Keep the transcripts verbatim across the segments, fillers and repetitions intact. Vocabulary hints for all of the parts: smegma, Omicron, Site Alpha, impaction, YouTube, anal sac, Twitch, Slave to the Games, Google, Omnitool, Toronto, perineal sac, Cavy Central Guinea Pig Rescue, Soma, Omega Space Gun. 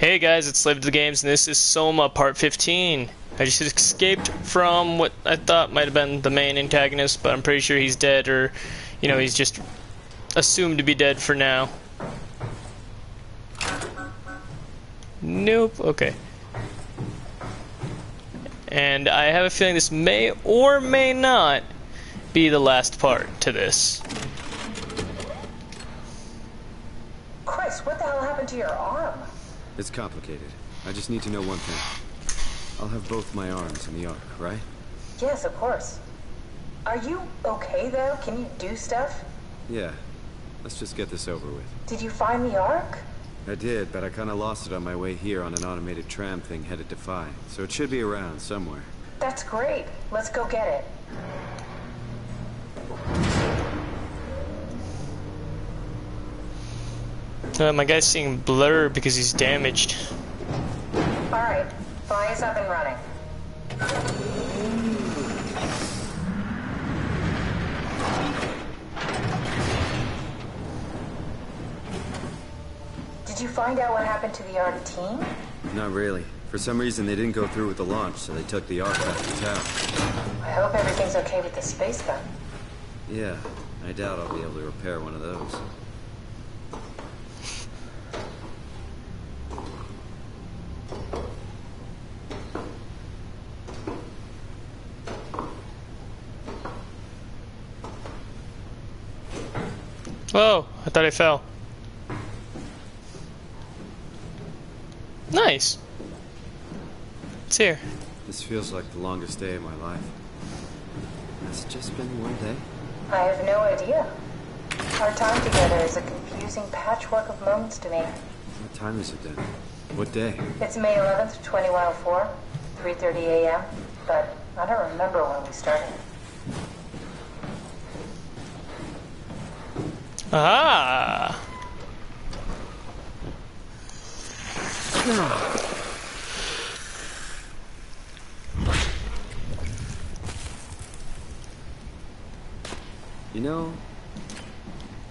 Hey guys, it's Slave to the Games, and this is Soma Part fifteen. I just escaped from what I thought might have been the main antagonist, but I'm pretty sure he's dead, or, you know, he's just assumed to be dead for now. Nope, okay. And I have a feeling this may or may not be the last part to this. Christ, what the hell happened to your arm? It's complicated. I just need to know one thing. I'll have both my arms in the arc, right? Yes, of course. Are you okay, though? Can you do stuff? Yeah. Let's just get this over with. Did you find the arc? I did, but I kind of lost it on my way here on an automated tram thing headed to Phi. So it should be around somewhere. That's great. Let's go get it. Uh, my guy's seeing blur because he's damaged. Alright, Phi is up and running. Did you find out what happened to the ARC team? Not really. For some reason they didn't go through with the launch, so they took the ARC back to town. I hope everything's okay with the space gun. Yeah, I doubt I'll be able to repair one of those. Whoa, I thought I fell. Nice. It's here. This feels like the longest day of my life. Has it just been one day? I have no idea. Our time together is a confusing patchwork of moments to me. What time is it then? What day? It's May eleventh, twenty one oh four, three thirty a m, but I don't remember when we started. Ah. You know,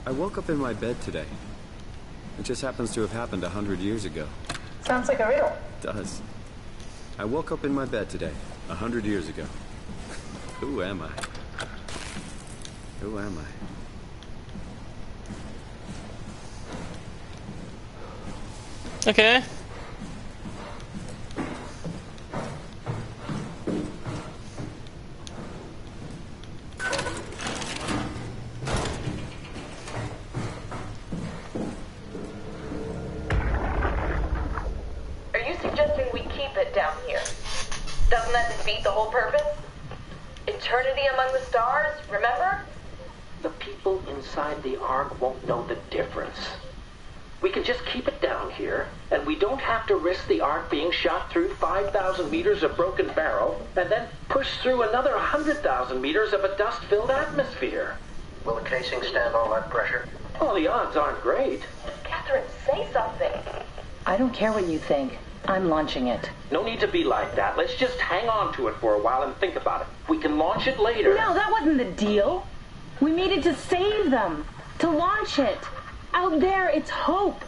I woke up in my bed today. It just happens to have happened a hundred years ago. Sounds like a riddle. It does. I woke up in my bed today, a hundred years ago. Who am I? Who am I? Okay. Are you suggesting we keep it down here? Doesn't that defeat the whole purpose? Eternity among the stars, remember? The people inside the Ark won't know the difference. We can just keep it down here, and we don't have to risk the Ark being shot through five thousand meters of broken barrel, and then pushed through another one hundred thousand meters of a dust-filled atmosphere. Will the casing stand all that pressure? Well, the odds aren't great. Catherine, say something. I don't care what you think. I'm launching it. No need to be like that. Let's just hang on to it for a while and think about it. We can launch it later. No, that wasn't the deal. We needed to save them, to launch it. Out there, it's hope.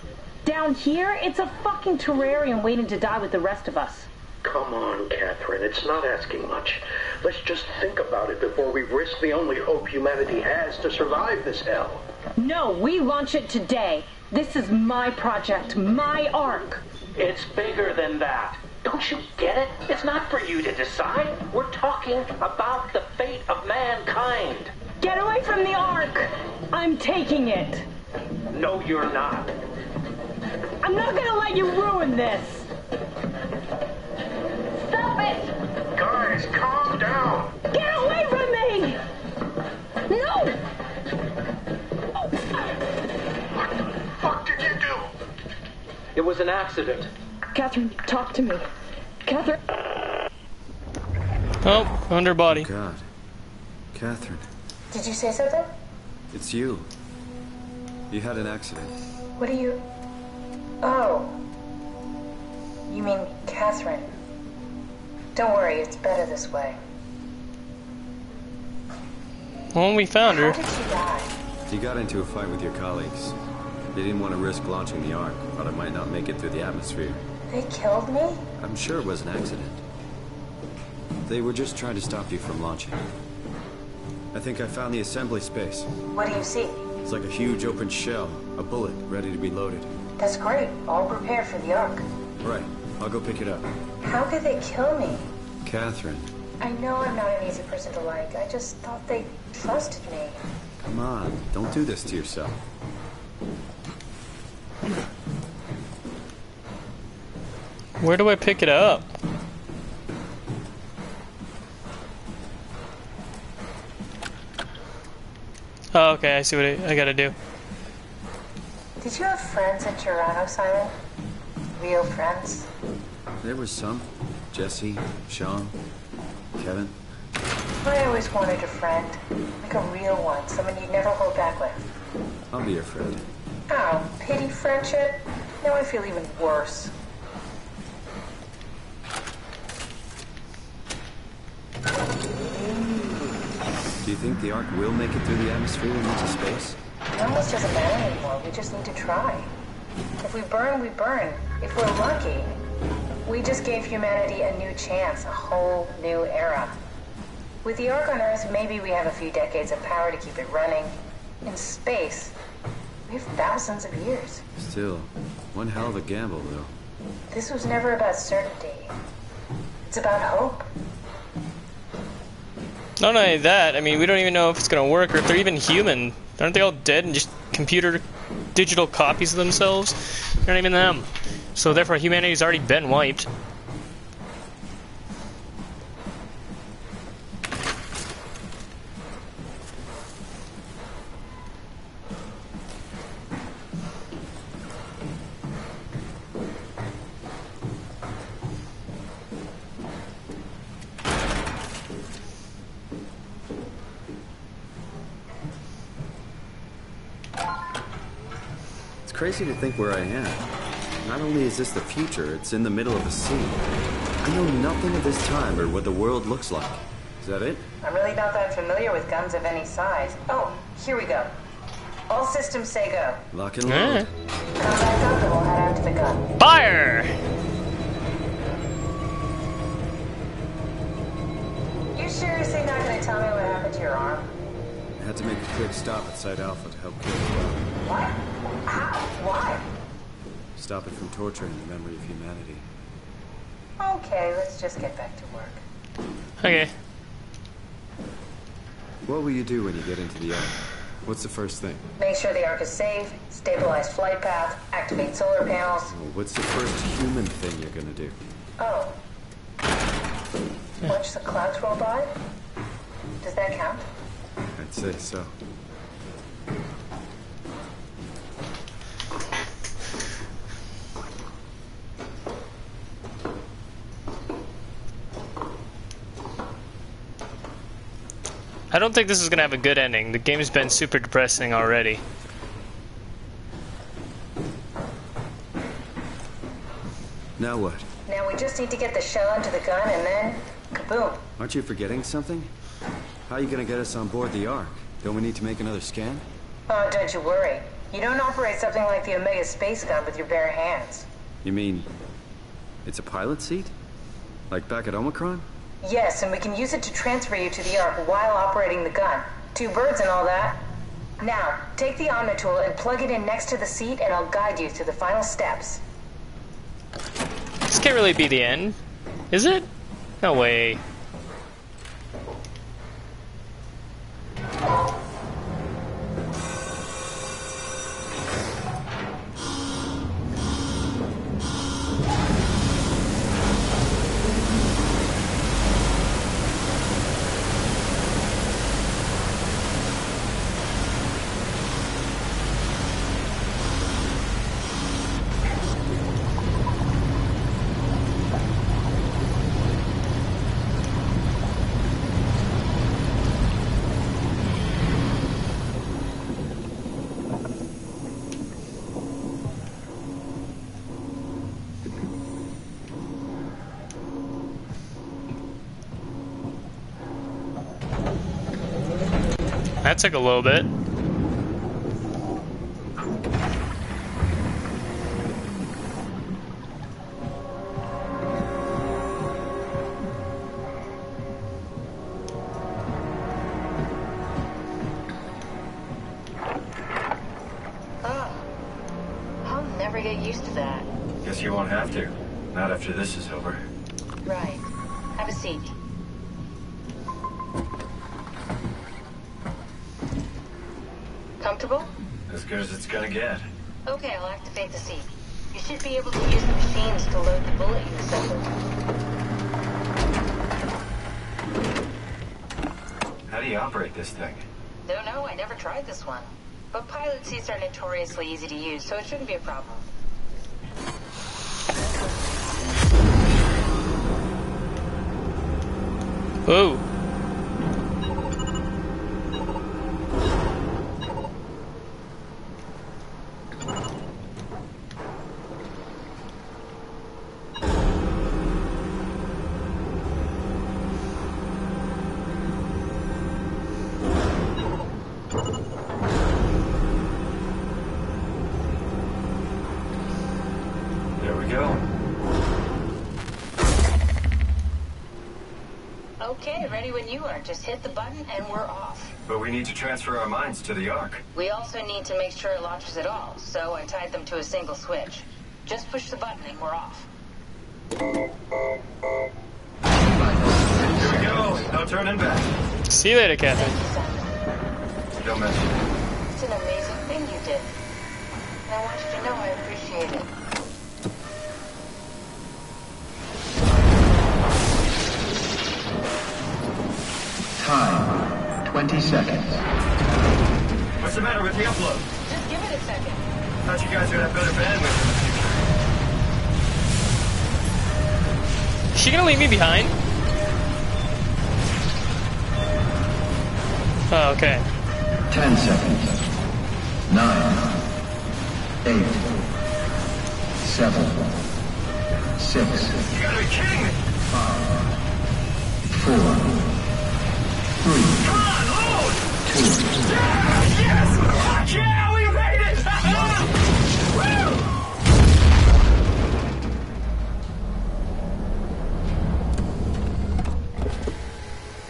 Down here, it's a fucking terrarium waiting to die with the rest of us. Come on, Catherine. It's not asking much. Let's just think about it before we risk the only hope humanity has to survive this hell. No, we launch it today. This is my project, my ARC. It's bigger than that. Don't you get it? It's not for you to decide. We're talking about the fate of mankind. Get away from the ARC. I'm taking it. No, you're not. I'm not gonna let you ruin this. Stop it! Guys, calm down. Get away from me! No! Oh. What the fuck did you do? It was an accident. Catherine, talk to me. Catherine. Oh, underbody. Oh, God. Catherine. Did you say something? It's you. You had an accident. What do you... Oh. You mean Catherine. Don't worry, it's better this way. Well, we found her. How did she die? You got into a fight with your colleagues. They didn't want to risk launching the Ark. Thought it might not make it through the atmosphere. They killed me? I'm sure it was an accident. They were just trying to stop you from launching. I think I found the assembly space. What do you see? It's like a huge open shell. A bullet ready to be loaded. That's great. All prepared for the Ark. Right. I'll go pick it up. How could they kill me? Catherine. I know I'm not an easy person to like. I just thought they trusted me. Come on. Don't do this to yourself. Where do I pick it up? Oh, okay. I see what I, I gotta do. Did you have friends in Toronto, Simon? Real friends? There were some. Jesse, Sean, Kevin. I always wanted a friend. Like a real one. Someone you'd never hold back with. I'll be your friend. Oh, pity friendship? Now I feel even worse. Do you think the Ark will make it through the atmosphere and into space? It almost doesn't matter anymore. We just need to try. If we burn, we burn. If we're lucky, we just gave humanity a new chance, a whole new era. With the Ark on Earth, maybe we have a few decades of power to keep it running. In space, we have thousands of years. Still, one hell of a gamble, though. This was never about certainty. It's about hope. Not only that, I mean, we don't even know if it's going to work or if they're even human. Aren't they all dead and just computer digital copies of themselves? They're not even them. So therefore, humanity's already been wiped. It's crazy to think where I am. Not only is this the future, it's in the middle of the sea. I know nothing of this time or what the world looks like. Is that it? I'm really not that familiar with guns of any size. Oh, here we go. All systems say go. Lock and load. Yeah. Fire! You're seriously not going to tell me what happened to your arm? I had to make a quick stop at Site Alpha to help kill the world. What? How? Why? Stop it from torturing the memory of humanity. Okay, let's just get back to work. Okay. What will you do when you get into the Ark? What's the first thing? Make sure the Ark is safe, stabilize flight path, activate solar panels. Oh, what's the first human thing you're gonna do? Oh. Watch the clouds roll by? Does that count? I'd say so. I don't think this is gonna have a good ending. The game's been super depressing already. Now what? Now we just need to get the shell into the gun and then kaboom. Aren't you forgetting something? How are you gonna get us on board the Ark? Don't we need to make another scan? Oh, don't you worry. You don't operate something like the Omega Space Gun with your bare hands. You mean it's a pilot seat? Like back at Omicron? Yes, and we can use it to transfer you to the Ark while operating the gun. Two birds and all that. Now, take the Omnitool and plug it in next to the seat, and I'll guide you through the final steps. This can't really be the end, is it? No way. That took a little bit. used to that. Guess you won't have to. Not after this is over. Right. Have a seat. Comfortable? As good as it's gonna get. Okay, I'll activate the seat. You should be able to use the machines to load the bullet you assembled. How do you operate this thing? Don't know, I never tried this one. But pilot seats are notoriously easy to use, so it shouldn't be a problem. Whoa. There we go. Okay, ready when you are. Just hit the button and we're off. But we need to transfer our minds to the Ark. We also need to make sure it launches at all, so I tied them to a single switch. Just push the button and we're off. Here we go. No turning back. See you later, Captain. Don't mess with me. It's an amazing thing you did. And I want you to know I appreciate it. Time, twenty seconds. What's the matter with the upload? Just give it a second. Thought you guys would have better bandwidth. Is she gonna leave me behind? Oh, okay. Ten seconds. Nine. Eight. Seven. Six. You gotta be kidding me! Five. Four. Three. Come on, load! Two. Yeah, yes! Fuck yeah, we made it!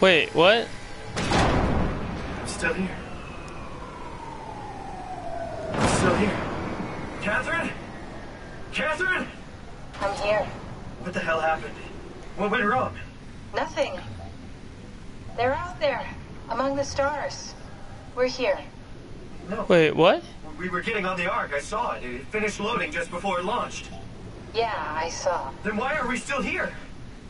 Woo! Wait, what? I'm still here. I'm still here. Catherine? Catherine? I'm here. What the hell happened? What went wrong? Nothing. They're out there, among the stars. We're here. No. Wait, what? We were getting on the Ark. I saw it. It finished loading just before it launched. Yeah, I saw. Then why are we still here?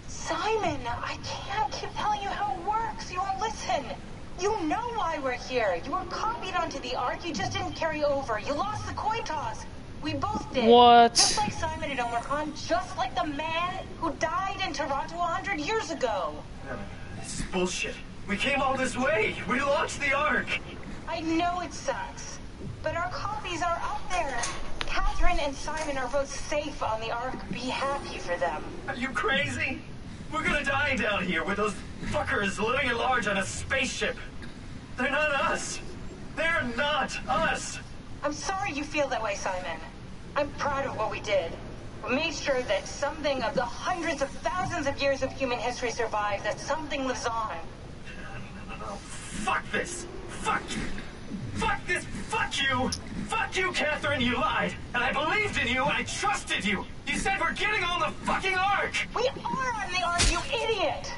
Simon, I can't keep telling you how it works. You won't listen. You know why we're here. You were copied onto the Ark. You just didn't carry over. You lost the coin toss. We both did. What? Just like Simon and Omicron, just like the man who died in Toronto a hundred years ago. Yeah. This is bullshit. We came all this way. We launched the Ark. I know it sucks, but our copies are up there. Catherine and Simon are both safe on the Ark. Be happy for them. Are you crazy? We're gonna die down here with those fuckers living at large on a spaceship. They're not us. They're not us. I'm sorry you feel that way, Simon. I'm proud of what we did. We made sure that something of the hundreds of thousands of years of human history survives, that something lives on. No, no, no. Fuck this! Fuck you! Fuck this! Fuck you! Fuck you, Catherine! You lied! And I believed in you! I trusted you! You said we're getting on the fucking Ark! We are on the Ark, you idiot!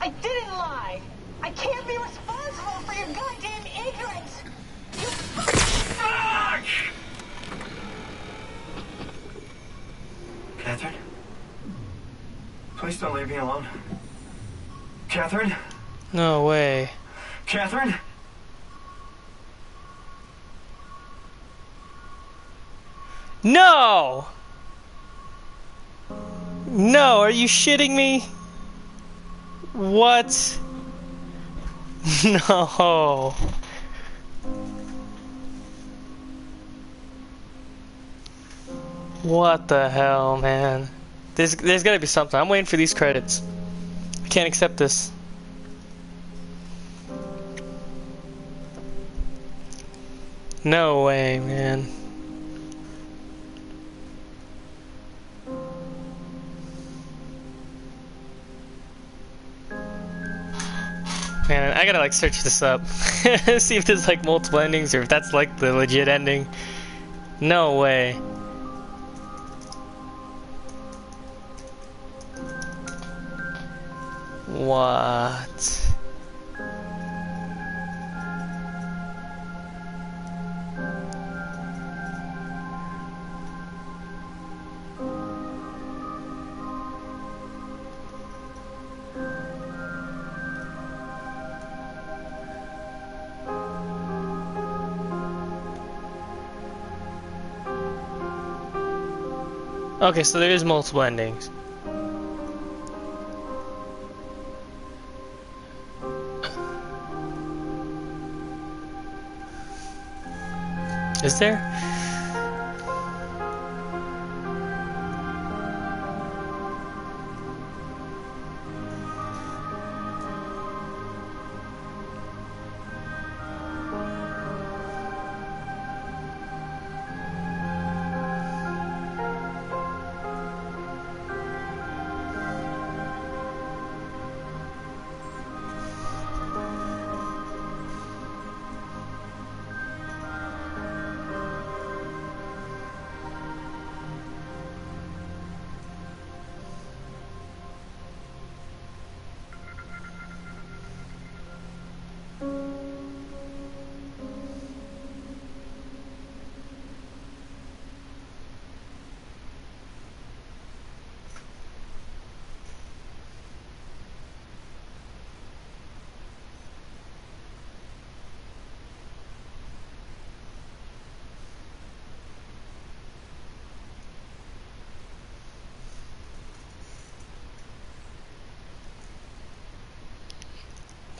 I didn't lie! I can't be responsible for your goddamn ignorance! You fucking... Fuck! Catherine? Please don't leave me alone. Catherine? No way. Catherine? No! No, are you shitting me? What? No. What the hell, man? There's, there's gotta be something. I'm waiting for these credits. I can't accept this. No way, man. Man, I gotta like search this up. See if there's like multiple endings or if that's like the legit ending. No way. What? Okay, so there is multiple endings. Is there?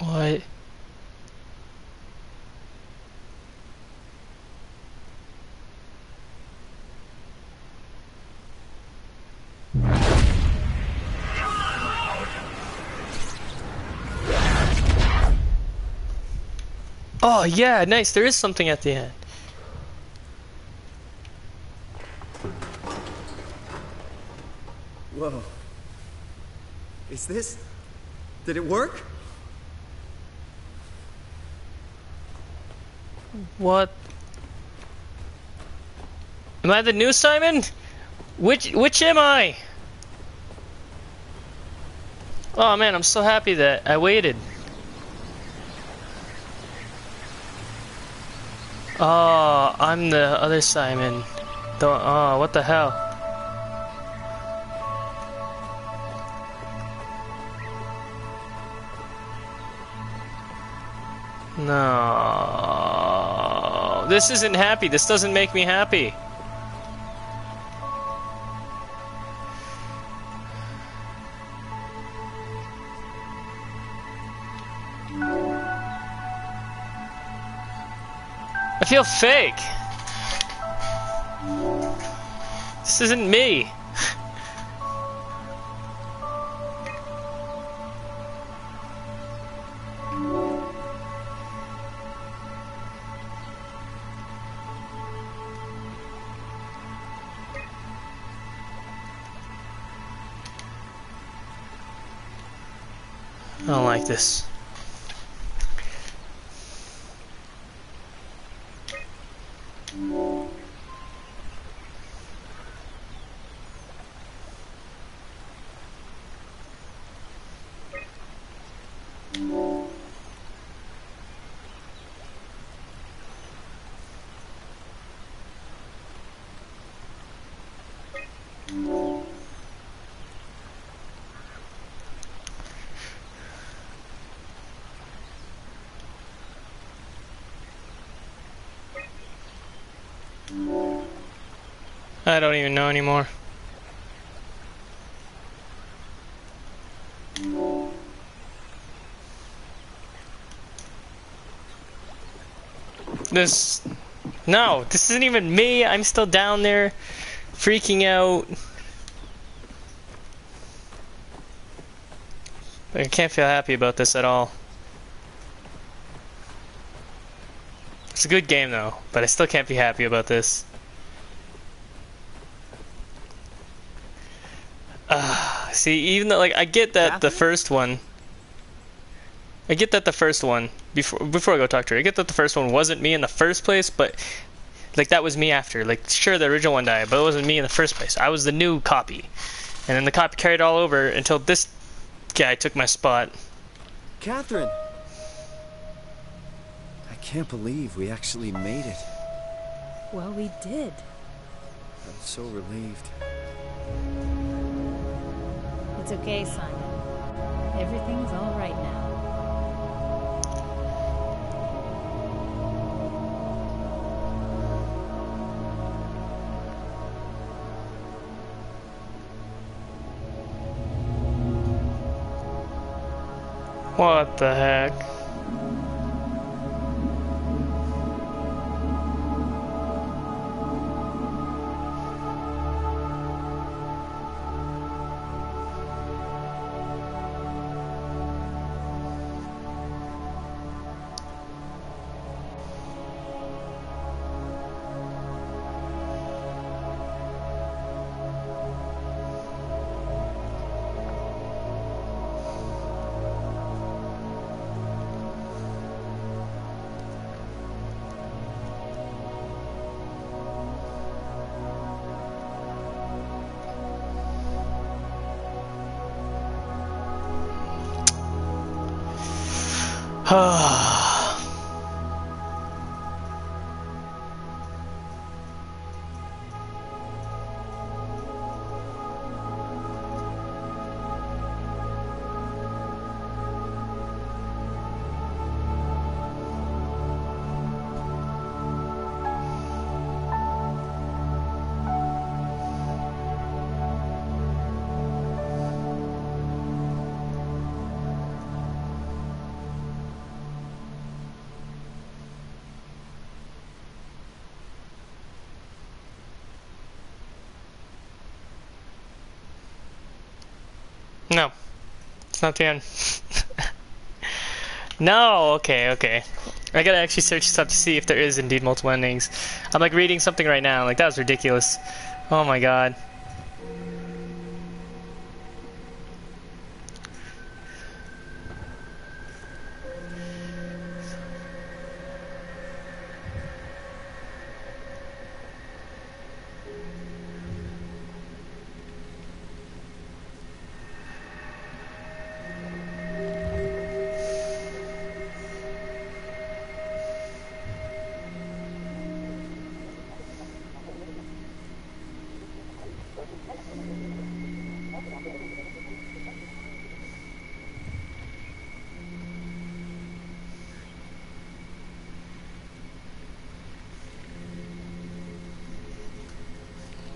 What? Oh yeah, nice. There is something at the end. Whoa. Is this? Did it work? What? Am I the new Simon? Which which am I? Oh man, I'm so happy that I waited. Oh, I'm the other Simon. Don't, oh, what the hell? No. This isn't happy. This doesn't make me happy. I feel fake. This isn't me. I don't like this. I don't even know anymore. This... No, this isn't even me. I'm still down there freaking out. I can't feel happy about this at all. It's a good game though, but I still can't be happy about this. Uh, see, even though, like, I get that the first one, I get that the first one, before before I go talk to her, I get that the first one wasn't me in the first place, but, like, that was me after. Like, sure, the original one died, but it wasn't me in the first place. I was the new copy. And then the copy carried all over until this guy took my spot. Catherine! I can't believe we actually made it. Well, we did. I'm so relieved. It's okay, Simon. Everything's all right now. What the heck? No, it's not the end. No, okay, okay. I gotta actually search stuff to see if there is indeed multiple endings. I'm like reading something right now, like that was ridiculous. Oh my god.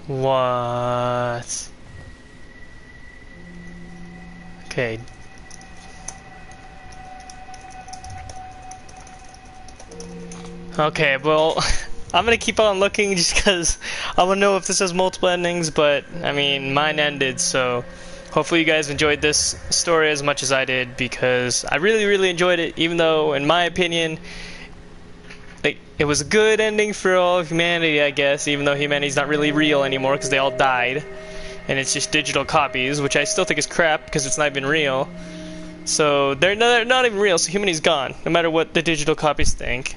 What? Okay. Okay, well, I'm gonna keep on looking just because I wanna know if this has multiple endings, but I mean, mine ended, so hopefully you guys enjoyed this story as much as I did, because I really, really enjoyed it, even though, in my opinion, it was a good ending for all of humanity, I guess, even though humanity's not really real anymore because they all died. And it's just digital copies, which I still think is crap because it's not even real. So, they're not, they're not even real, so humanity's gone, no matter what the digital copies think.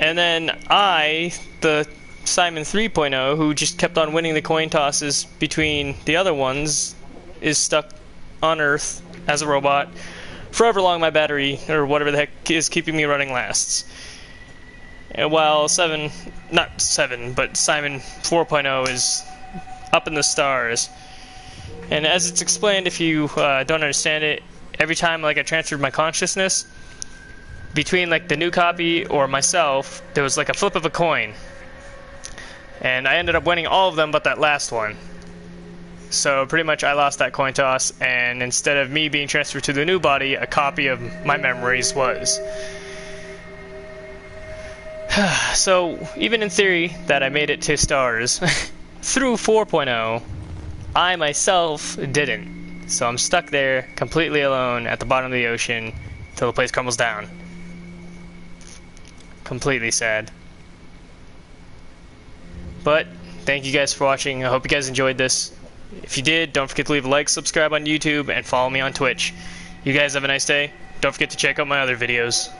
And then I, the Simon three point oh, who just kept on winning the coin tosses between the other ones, is stuck on Earth as a robot, forever long my battery, or whatever the heck is keeping me running lasts. While seven, not seven, but Simon four point oh is up in the stars. And as it's explained, if you uh, don't understand it, every time like I transferred my consciousness between like the new copy or myself, there was like a flip of a coin, and I ended up winning all of them but that last one. So pretty much I lost that coin toss, and instead of me being transferred to the new body, a copy of my memories was. So, even in theory that I made it to stars, through four point oh, I myself didn't. So I'm stuck there, completely alone, at the bottom of the ocean, till the place crumbles down. Completely sad. But, thank you guys for watching. I hope you guys enjoyed this. If you did, don't forget to leave a like, subscribe on YouTube, and follow me on Twitch. You guys have a nice day. Don't forget to check out my other videos.